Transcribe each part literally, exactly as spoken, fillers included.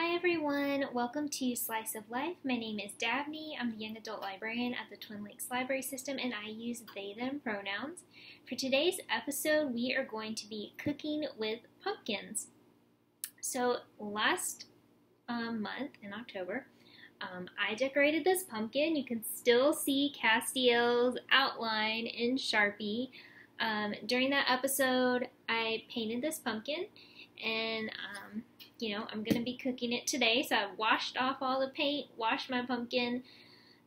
Hi everyone, welcome to Slice of Life. My name is Dabney. I'm the Young Adult Librarian at the Twin Lakes Library System, and I use they, them pronouns. For today's episode, we are going to be cooking with pumpkins. So last um, month, in October, um, I decorated this pumpkin. You can still see Castiel's outline in Sharpie. Um, during that episode, I painted this pumpkin, and um, you know, I'm gonna be cooking it today. So I washed off all the paint, washed my pumpkin.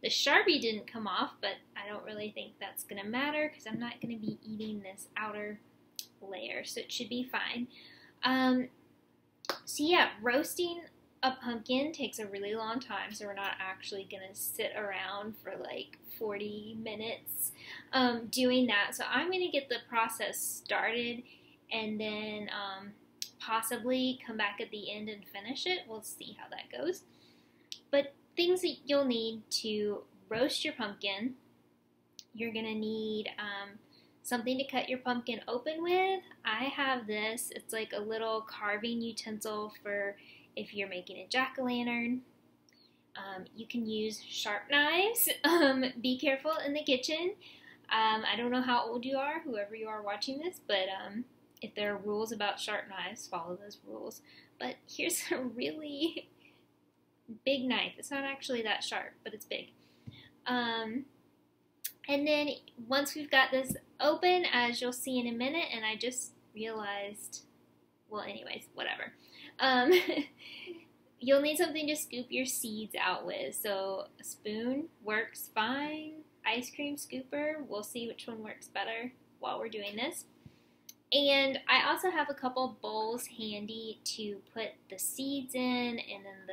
The Sharpie didn't come off, but I don't really think that's gonna matter because I'm not gonna be eating this outer layer, so it should be fine. Um, so yeah, roasting a pumpkin takes a really long time, so we're not actually gonna sit around for like forty minutes um, doing that. So I'm gonna get the process started and then um, possibly come back at the end and finish it. We'll see how that goes. But things that you'll need to roast your pumpkin: you're gonna need um, something to cut your pumpkin open with. I have this, it's like a little carving utensil for if you're making a jack-o'-lantern. Um, you can use sharp knives. Um, be careful in the kitchen. Um, I don't know how old you are, whoever you are watching this, but um, if there are rules about sharp knives, follow those rules. But here's a really big knife. It's not actually that sharp, but it's big. Um, and then once we've got this open, as you'll see in a minute, and I just realized, well, anyways, whatever. Um, you'll need something to scoop your seeds out with. So a spoon works fine. Ice cream scooper, we'll see which one works better while we're doing this. And I also have a couple bowls handy to put the seeds in and then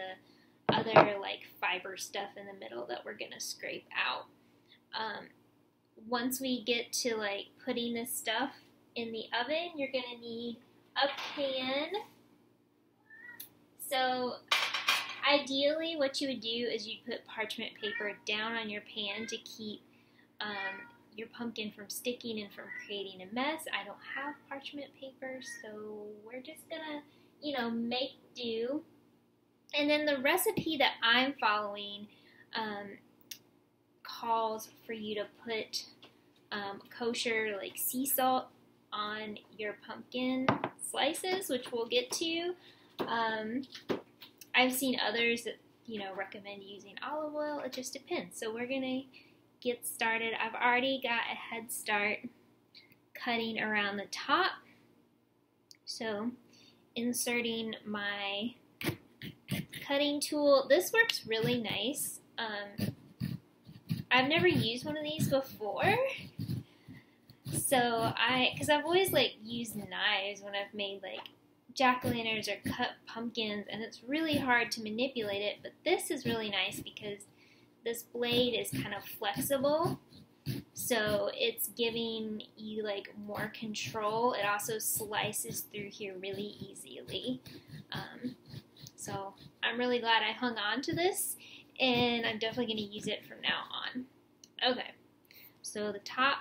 the other like fiber stuff in the middle that we're gonna scrape out. Um, once we get to like putting this stuff in the oven, you're gonna need a pan. So ideally what you would do is you'd put parchment paper down on your pan to keep um, your pumpkin from sticking and from creating a mess. I don't have parchment paper, so we're just gonna, you know, make do. And then the recipe that I'm following um, calls for you to put um, kosher, like, sea salt on your pumpkin slices, which we'll get to. Um, I've seen others that, you know, recommend using olive oil. It just depends. So we're gonna get started. I've already got a head start cutting around the top. So inserting my cutting tool. This works really nice. Um, I've never used one of these before. So I, cause I've always like used knives when I've made like jack-o'-lanterns or cut pumpkins, and it's really hard to manipulate it, but this is really nice because this blade is kind of flexible, so it's giving you like more control. It also slices through here really easily. Um, so I'm really glad I hung on to this, and I'm definitely going to use it from now on. Okay, so the top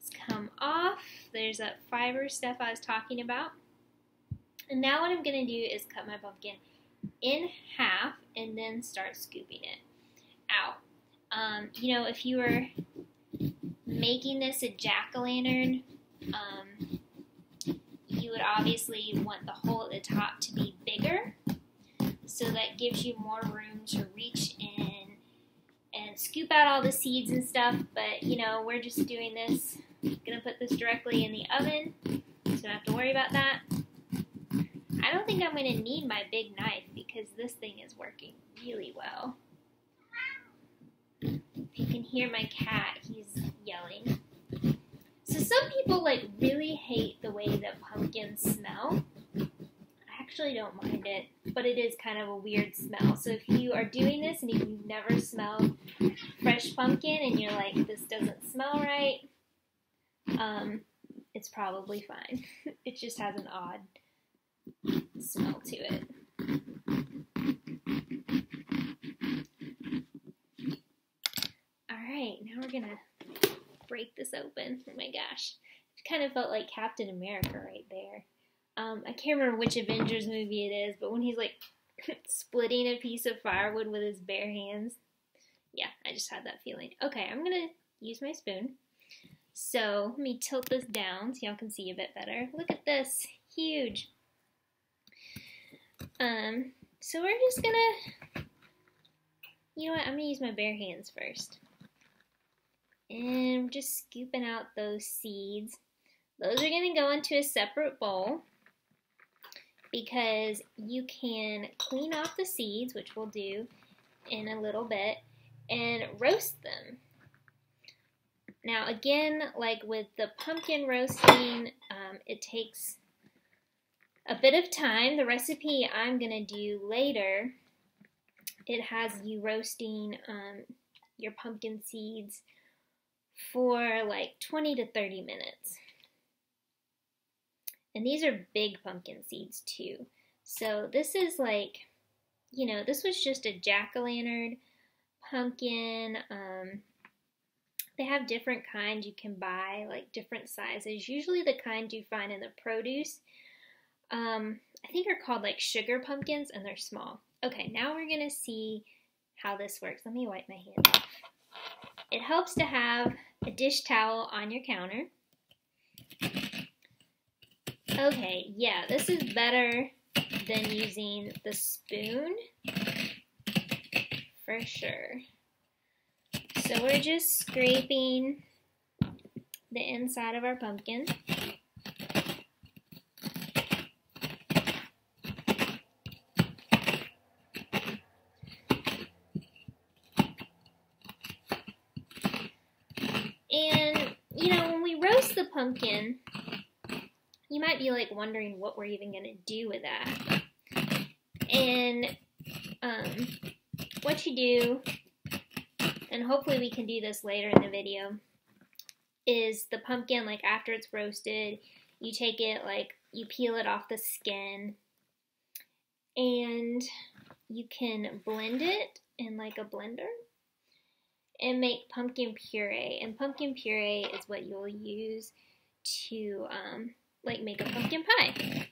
has come off. There's that fiber stuff I was talking about. And now what I'm going to do is cut my pumpkin in half and then start scooping it out. Um, you know, if you were making this a jack-o'-lantern, um, you would obviously want the hole at the top to be bigger, so that gives you more room to reach in and scoop out all the seeds and stuff. But, you know, we're just doing this. I'm gonna put this directly in the oven, so don't have to worry about that. I don't think I'm going to need my big knife because this thing is working really well. If you can hear my cat, he's yelling. So some people like really hate the way that pumpkins smell. I actually don't mind it, but it is kind of a weird smell. So if you are doing this and if you've never smelled fresh pumpkin and you're like, this doesn't smell right, um, it's probably fine. It just has an odd smell to it. Alright, now we're gonna break this open. Oh my gosh. It kind of felt like Captain America right there. um, I can't remember which Avengers movie it is, but when he's like splitting a piece of firewood with his bare hands. Yeah, I just had that feeling. Okay, I'm gonna use my spoon. So let me tilt this down so y'all can see a bit better. Look at this, huge. Um, so we're just gonna, you know what, I'm gonna use my bare hands first. And we're just scooping out those seeds. Those are gonna go into a separate bowl because you can clean off the seeds, which we'll do in a little bit, and roast them. Now again, like with the pumpkin roasting, um, it takes a bit of time. The recipe I'm gonna do later, it has you roasting um, your pumpkin seeds for like twenty to thirty minutes. And these are big pumpkin seeds too. So this is like, you know, this was just a jack-o'-lantern pumpkin. Um, They have different kinds you can buy, like different sizes. Usually the kind you find in the produce, um, I think are called like sugar pumpkins, and they're small. Okay, now we're gonna see how this works. Let me wipe my hands off. It helps to have a dish towel on your counter. Okay, yeah, this is better than using the spoon, for sure. So we're just scraping the inside of our pumpkin. And, you know, when we roast the pumpkin, you might be like wondering what we're even going to do with that. And um, what you do, and hopefully we can do this later in the video, is the pumpkin, like after it's roasted, you take it, like you peel it off the skin and you can blend it in like a blender and make pumpkin puree. And pumpkin puree is what you'll use to um, like make a pumpkin pie.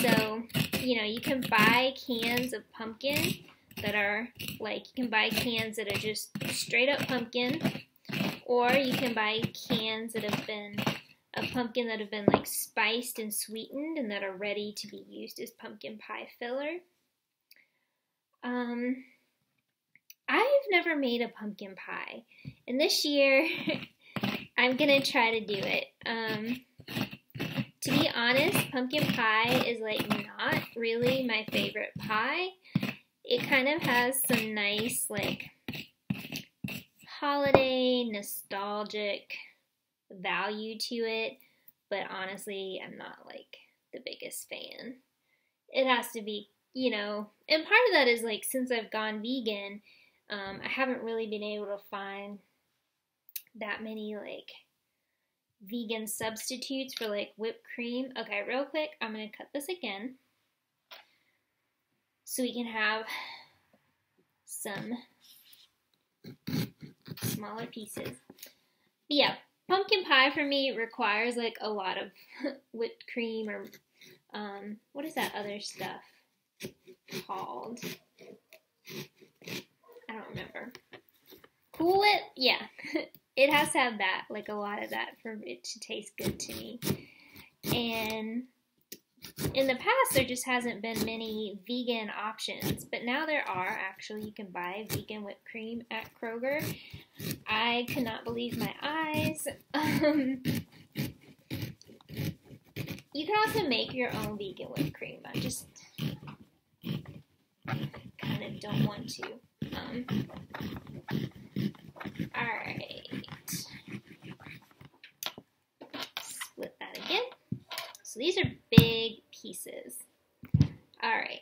So, you know, you can buy cans of pumpkin that are like, you can buy cans that are just straight up pumpkin, or you can buy cans that have been a pumpkin that have been like spiced and sweetened and that are ready to be used as pumpkin pie filler. Um, I've never made a pumpkin pie, and this year I'm gonna try to do it. Um, to be honest, pumpkin pie is like not really my favorite pie. It kind of has some nice, like, holiday, nostalgic value to it, but honestly, I'm not, like, the biggest fan. It has to be, you know, and part of that is, like, since I've gone vegan, um, I haven't really been able to find that many, like, vegan substitutes for, like, whipped cream. Okay, real quick, I'm going to cut this again, so we can have some smaller pieces. But yeah, pumpkin pie for me requires like a lot of whipped cream or um, what is that other stuff called? I don't remember. Cool Whip? Yeah, it has to have that, like a lot of that for it to taste good to me. And in the past, there just hasn't been many vegan options, but now there are. Actually, you can buy vegan whipped cream at Kroger. I could not believe my eyes. Um, you can also make your own vegan whipped cream. I just kind of don't want to. Um, Alright. Split that again. So these are big pieces. Alright.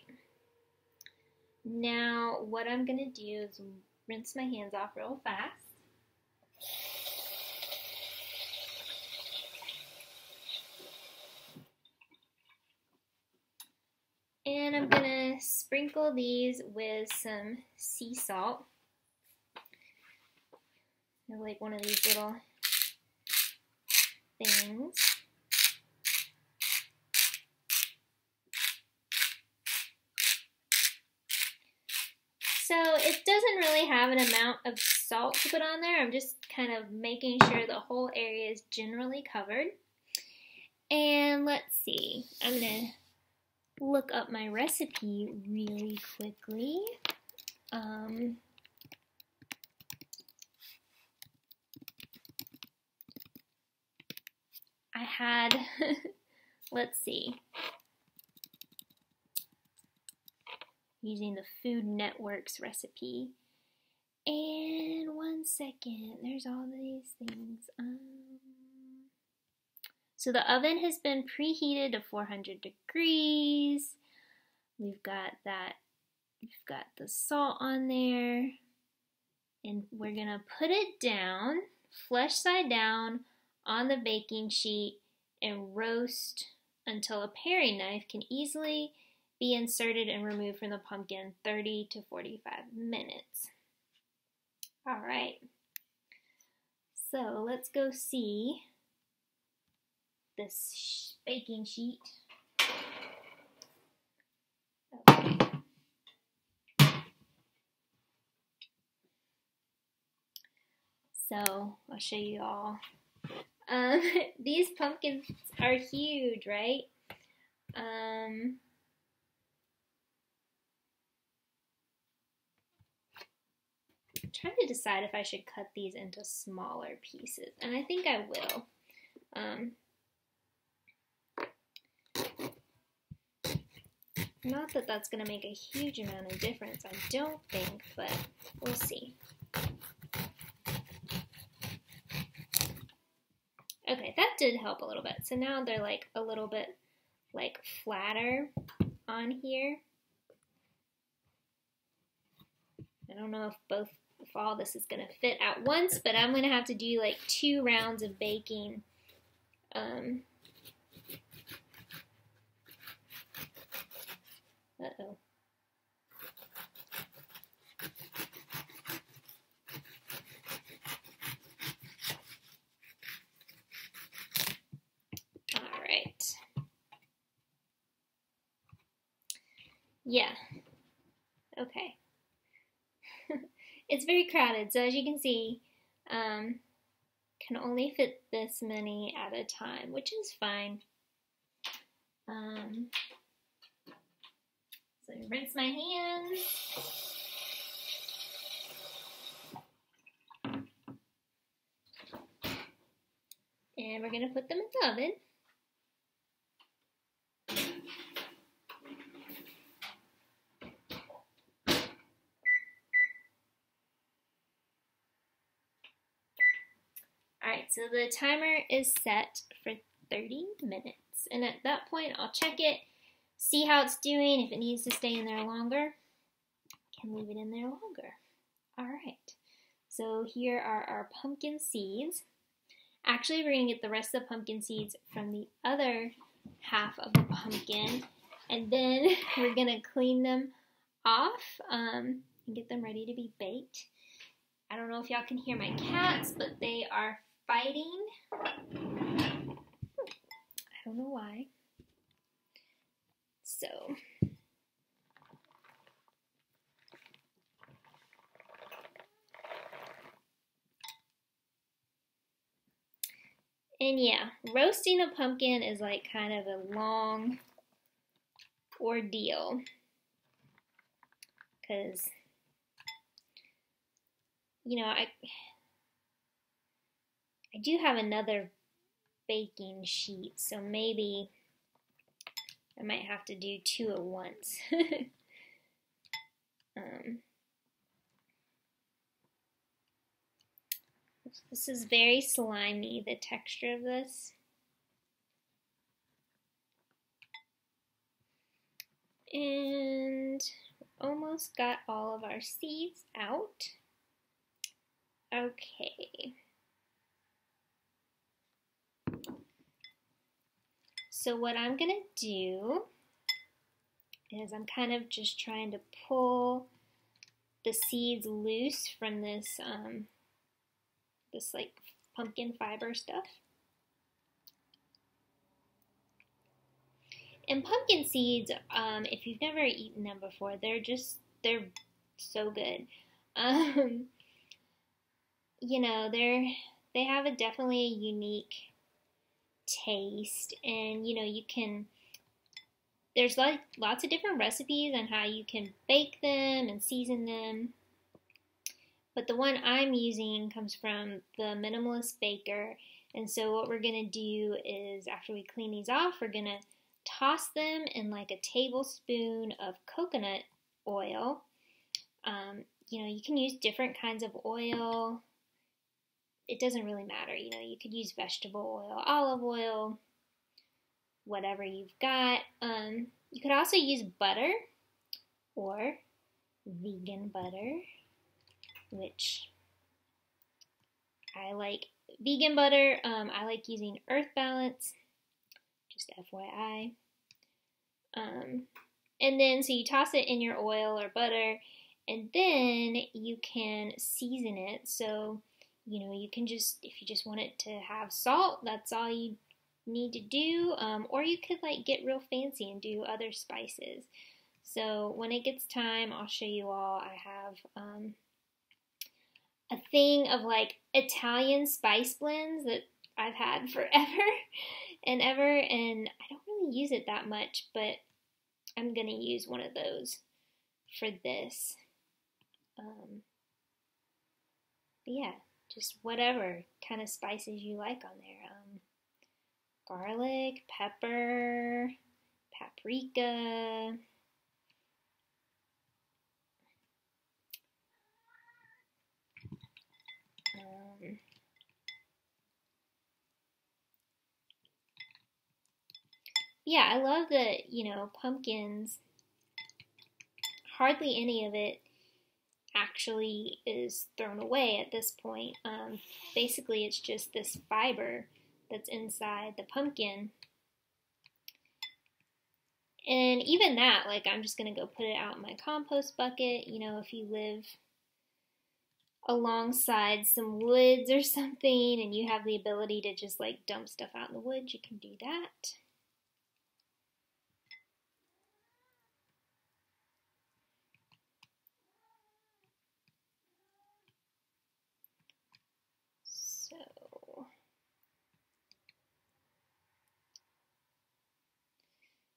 Now what I'm going to do is rinse my hands off real fast. And I'm going to sprinkle these with some sea salt. I like one of these little things. So it doesn't really have an amount of salt to put on there. I'm just kind of making sure the whole area is generally covered. And let's see, I'm gonna look up my recipe really quickly. Um, I had, let's see, using the Food Network's recipe. And one second, there's all these things. Um, so the oven has been preheated to four hundred degrees. We've got that, we've got the salt on there. And we're gonna put it down, flush side down, on the baking sheet and roast until a paring knife can easily be inserted and removed from the pumpkin, thirty to forty-five minutes. All right, so let's go see this baking sheet. Okay. So I'll show you all. Um, these pumpkins are huge, right? Um, I'm trying to decide if I should cut these into smaller pieces, and I think I will. Um, not that that's going to make a huge amount of difference, I don't think, but we'll see. Okay, that did help a little bit. So now they're like a little bit like flatter on here. I don't know if both, if all this is gonna fit at once, but I'm gonna have to do like two rounds of baking. Um, uh-oh. Yeah, okay. It's very crowded, so as you can see, um, can only fit this many at a time, which is fine. Um, so I rinse my hands. And we're gonna put them in the oven. So the timer is set for thirty minutes, and at that point I'll check it, see how it's doing. If it needs to stay in there longer, I can leave it in there longer. All right, so here are our pumpkin seeds. Actually, we're gonna get the rest of the pumpkin seeds from the other half of the pumpkin, and then we're gonna clean them off um, and get them ready to be baked. I don't know if y'all can hear my cats, but they are fighting. I don't know why. So. And yeah, roasting a pumpkin is like kind of a long ordeal. 'Cause, you know, I... I do have another baking sheet, so maybe I might have to do two at once. um, this is very slimy, the texture of this. And almost got all of our seeds out. Okay. So what I'm gonna do is I'm kind of just trying to pull the seeds loose from this, um, this like pumpkin fiber stuff. And pumpkin seeds, um, if you've never eaten them before, they're just, they're so good. Um, you know, they're, they have a definitely a unique taste, and, you know, you can, there's like lots of different recipes on how you can bake them and season them. But the one I'm using comes from the Minimalist Baker. And so what we're going to do is, after we clean these off, we're going to toss them in like a tablespoon of coconut oil. Um, you know, you can use different kinds of oil. It doesn't really matter. You know, you could use vegetable oil, olive oil, whatever you've got. Um, you could also use butter or vegan butter, which I like vegan butter. Um, I like using Earth Balance, just F Y I. Um, and then, so you toss it in your oil or butter, and then you can season it. So, you know, you can just, if you just want it to have salt, that's all you need to do. Um, or you could like get real fancy and do other spices. So when it gets time, I'll show you all. I have, um, a thing of like Italian spice blends that I've had forever and ever, and I don't really use it that much, but I'm gonna use one of those for this. Um, but yeah, just whatever kind of spices you like on there. Um, garlic, pepper, paprika, Um, yeah, I love the, you know, pumpkins. Hardly any of it actually is thrown away at this point. Um, basically, it's just this fiber that's inside the pumpkin. And even that, like, I'm just going to go put it out in my compost bucket. You know, if you live alongside some woods or something and you have the ability to just like dump stuff out in the woods, you can do that. So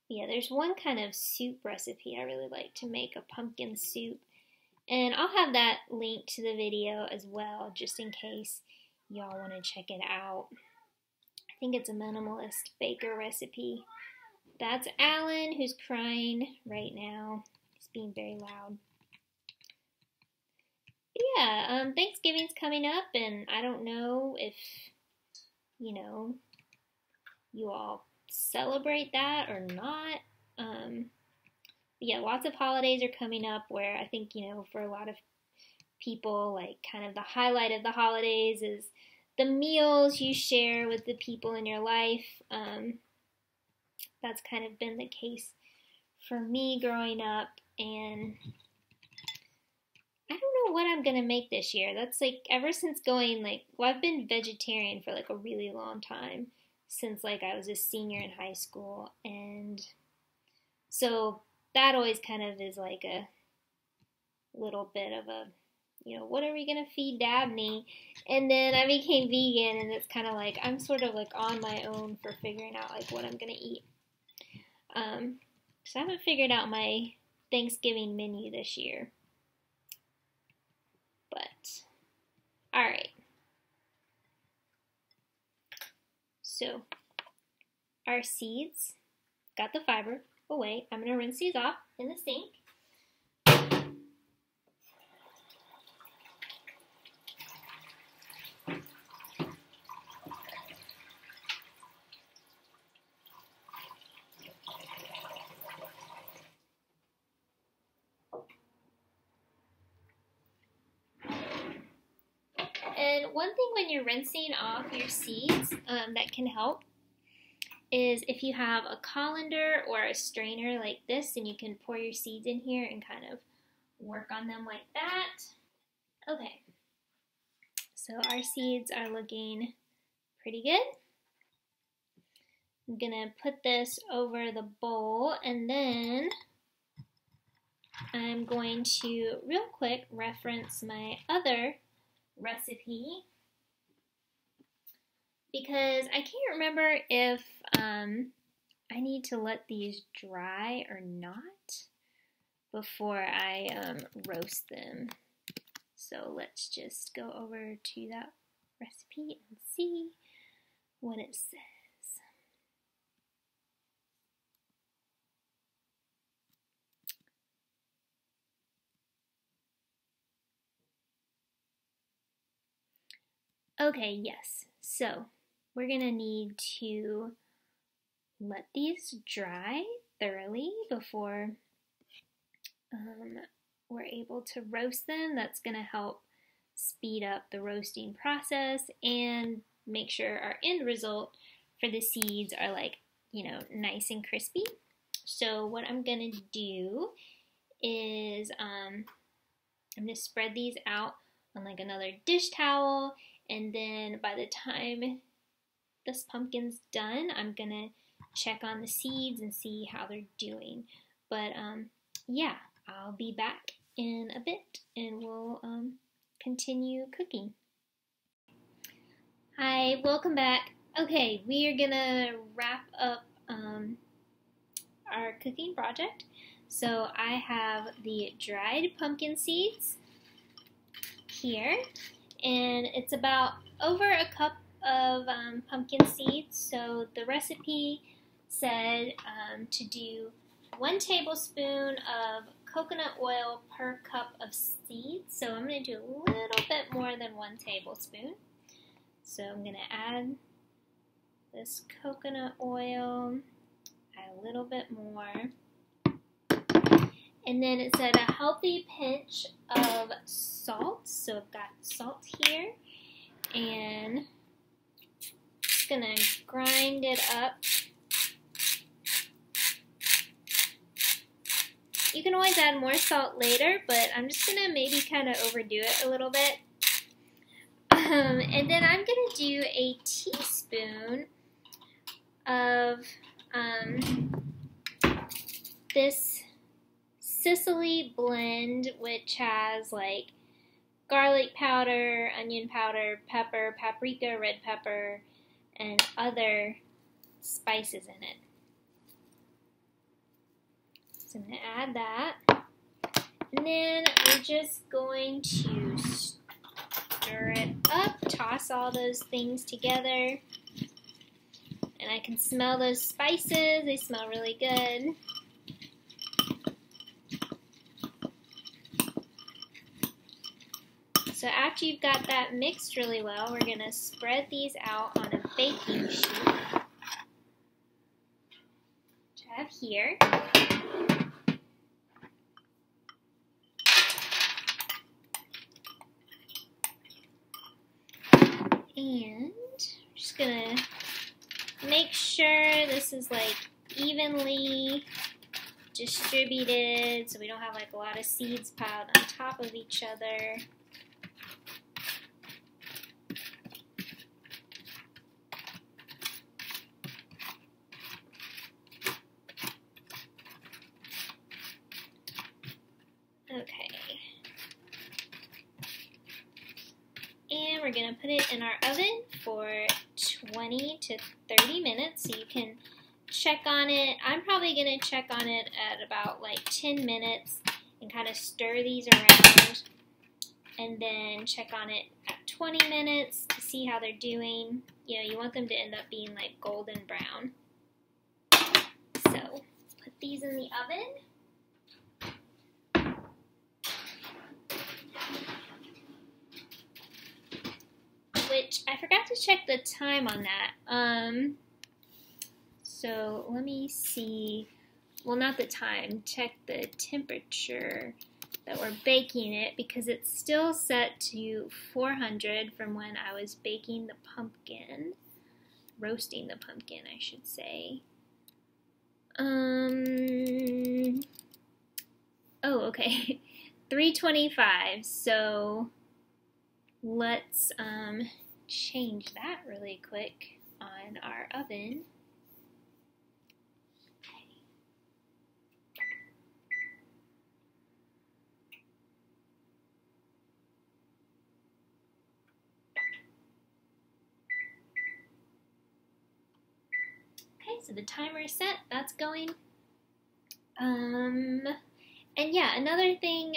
yeah, there's one kind of soup recipe I really like to make, a pumpkin soup. And I'll have that linked to the video as well, just in case y'all want to check it out. I think it's a Minimalist Baker recipe. That's Alan, who's crying right now. He's being very loud. But yeah, um, Thanksgiving's coming up, and I don't know if, you know, you all celebrate that or not. Um... Yeah, lots of holidays are coming up where I think, you know, for a lot of people, like kind of the highlight of the holidays is the meals you share with the people in your life. Um, that's kind of been the case for me growing up, and I don't know what I'm going to make this year. That's like ever since going like, well, I've been vegetarian for like a really long time, since like I was a senior in high school, and so that always kind of is like a little bit of a, you know, what are we going to feed Dabney? And then I became vegan, and it's kind of like, I'm sort of like on my own for figuring out like what I'm going to eat. Um, so I haven't figured out my Thanksgiving menu this year. But, all right. So, our seeds, got the fiber. Oh wait, I'm going to rinse these off in the sink. And one thing when you're rinsing off your seeds um, that can help is if you have a colander or a strainer like this, and you can pour your seeds in here and kind of work on them like that. Okay, so our seeds are looking pretty good. I'm gonna put this over the bowl, and then I'm I'm going to, real quick, reference my other recipe, because I can't remember if um, I need to let these dry or not before I um, roast them. So let's just go over to that recipe and see what it says. Okay, yes, so we're gonna need to let these dry thoroughly before um, we're able to roast them. That's gonna help speed up the roasting process and make sure our end result for the seeds are, like, you know, nice and crispy. So what I'm gonna do is um, I'm gonna spread these out on, like, another dish towel. And then by the time this pumpkin's done, I'm gonna check on the seeds and see how they're doing. But um, yeah, I'll be back in a bit and we'll um, continue cooking. Hi, welcome back. Okay, we are gonna wrap up um, our cooking project. So I have the dried pumpkin seeds here. And it's about over a cup of um, pumpkin seeds. So the recipe said um, to do one tablespoon of coconut oil per cup of seeds. So I'm going to do a little bit more than one tablespoon. So I'm going to add this coconut oil, add a little bit more. And then it said a healthy pinch of salt, so I've got salt here, and I'm just gonna grind it up. You can always add more salt later, but I'm just gonna maybe kind of overdo it a little bit. Um, and then I'm gonna do a teaspoon of um, this Sicily blend, which has, like, garlic powder, onion powder, pepper, paprika, red pepper, and other spices in it. So I'm going to add that. And then we're just going to stir it up, toss all those things together. And I can smell those spices. They smell really good. So after you've got that mixed really well, we're going to spread these out on a baking sheet, which I have here. And I'm just going to make sure this is, like, evenly distributed so we don't have, like, a lot of seeds piled on top of each other. We're going to put it in our oven for twenty to thirty minutes, so you can check on it. I'm probably going to check on it at about, like, ten minutes and kind of stir these around, and then check on it at twenty minutes to see how they're doing. You know, you want them to end up being, like, golden brown. So put these in the oven. Which I forgot to check the time on that. Um, so let me see. Well, not the time. Check the temperature that we're baking it, because it's still set to four hundred from when I was baking the pumpkin. Roasting the pumpkin, I should say. Um. Oh, okay. three twenty-five. So let's um, change that really quick on our oven. Okay. so the timer is set, that's going. Um, and yeah, another thing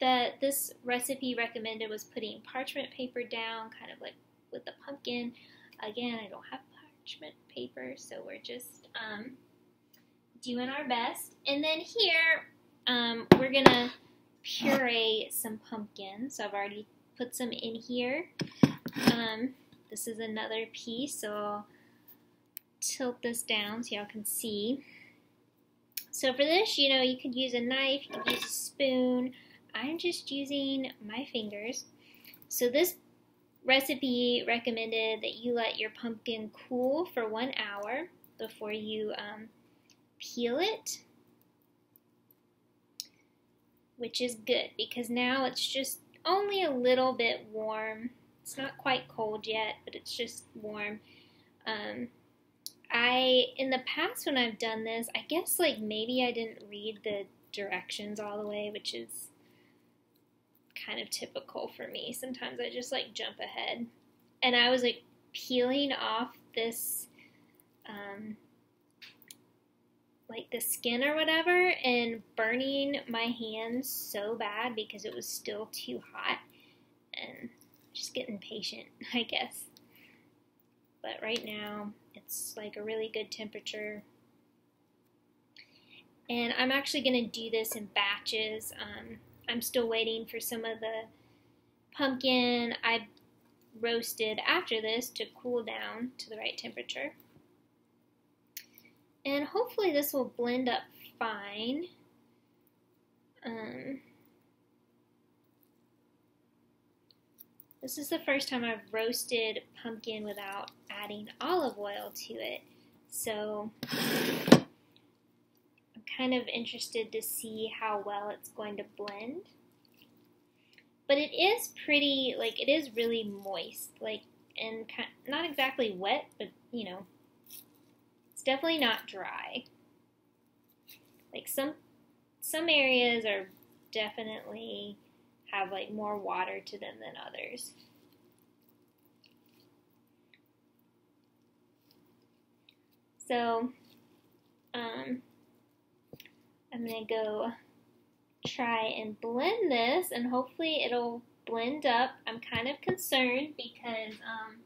that this recipe recommended was putting parchment paper down, kind of like with the pumpkin. Again, I don't have parchment paper, so we're just um, doing our best. And then here, um, we're gonna puree some pumpkin. So I've already put some in here. Um, this is another piece, so I'll tilt this down so y'all can see. So for this, you know, you could use a knife, you could use a spoon. I'm just using my fingers. So this recipe recommended that you let your pumpkin cool for one hour before you um, peel it, which is good because now it's just only a little bit warm. It's not quite cold yet, but it's just warm. Um, I, in the past when I've done this, I guess like maybe I didn't read the directions all the way, which is kind of typical for me. Sometimes I just like jump ahead. And I was like peeling off this, um, like the skin or whatever, and burning my hands so bad because it was still too hot. And just getting patient, I guess. But right now, it's like a really good temperature. And I'm actually going to do this in batches. Um, I'm still waiting for some of the pumpkin I roasted after this to cool down to the right temperature. And hopefully this will blend up fine. Um, this is the first time I've roasted pumpkin without adding olive oil to it. So I'm kind of interested to see how well it's going to blend. But it is pretty, like it is really moist, like, and kind of, not exactly wet, but you know, definitely not dry. Like some some areas are definitely have like more water to them than others. So um, I'm gonna go try and blend this, and hopefully it'll blend up. I'm kind of concerned because um,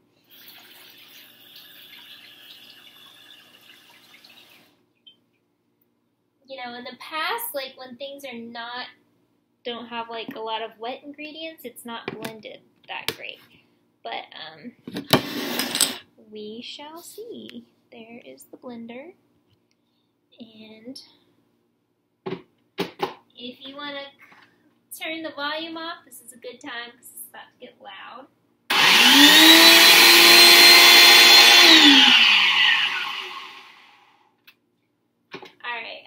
you know, in the past, like when things are not, don't have like a lot of wet ingredients, it's not blended that great. But um, we shall see. There is the blender. And if you want to turn the volume off, this is a good time because it's about to get loud.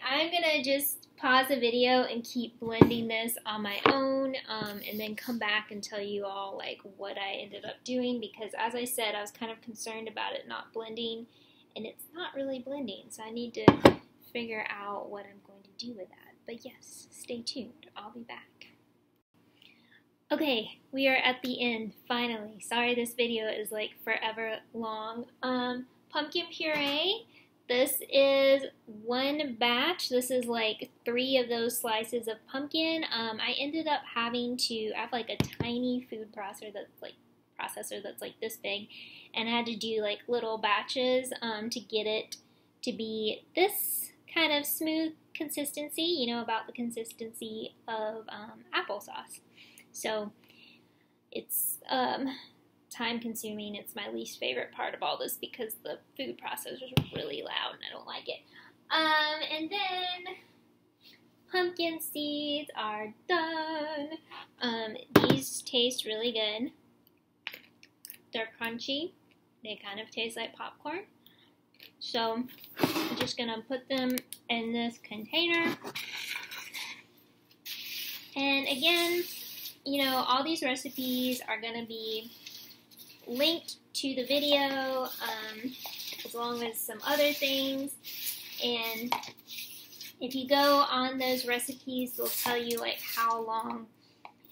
I'm gonna just pause the video and keep blending this on my own, um, and then come back and tell you all like what I ended up doing, because as I said, I was kind of concerned about it not blending, and it's not really blending, so I need to figure out what I'm going to do with that. But yes, stay tuned. I'll be back. Okay, we are at the end, finally. Sorry this video is like forever long. Um, pumpkin puree. This is one batch. This is like three of those slices of pumpkin. Um, I ended up having to, I have like a tiny food processor that's like, processor that's like this big, and I had to do like little batches um, to get it to be this kind of smooth consistency, you know, about the consistency of um, applesauce. So it's um, time consuming. It's my least favorite part of all this because the food processors are really loud and I don't like it. Um, and then pumpkin seeds are done. Um, these taste really good. They're crunchy. They kind of taste like popcorn. So I'm just gonna put them in this container. And again, you know, all these recipes are gonna be linked to the video, um, as long as some other things, and if you go on those recipes, they'll tell you like how long,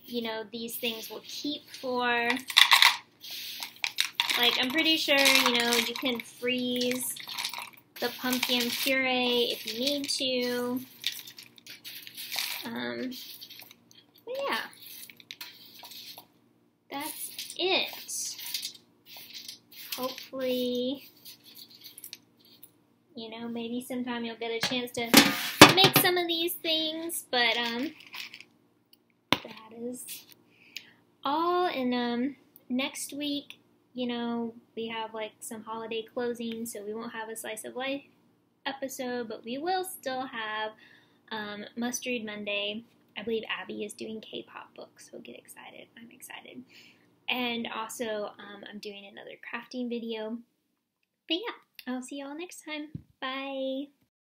you know, these things will keep for. Like, I'm pretty sure, you know, you can freeze the pumpkin puree if you need to. Um, but yeah, that's it. Hopefully, you know, maybe sometime you'll get a chance to make some of these things, but um, that is all. And um, next week, you know, we have like some holiday closing, so we won't have a Slice of Life episode, but we will still have Um, Must Read Monday. I believe Abby is doing K-pop books, so get excited. I'm excited. And also, um, I'm doing another crafting video. But yeah, I'll see y'all next time. Bye!